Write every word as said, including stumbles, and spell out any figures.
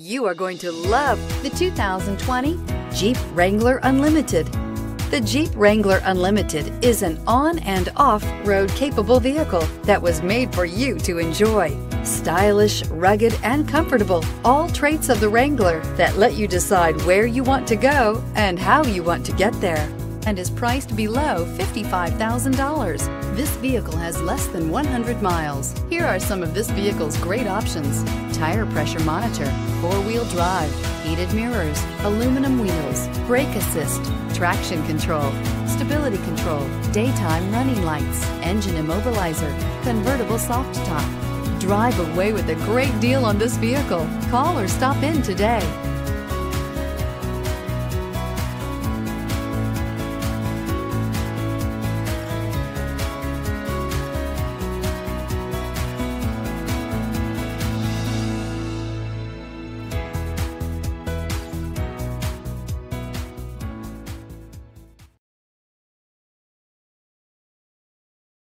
You are going to love the two thousand twenty Jeep Wrangler Unlimited. The Jeep Wrangler Unlimited is an on and off-road capable vehicle that was made for you to enjoy. Stylish, rugged, and comfortable, all traits of the Wrangler that let you decide where you want to go and how you want to get there, and is priced below fifty-five thousand dollars. This vehicle has less than one hundred miles. Here are some of this vehicle's great options: tire pressure monitor, four-wheel drive, heated mirrors, aluminum wheels, brake assist, traction control, stability control, daytime running lights, engine immobilizer, convertible soft top. Drive away with a great deal on this vehicle. Call or stop in today.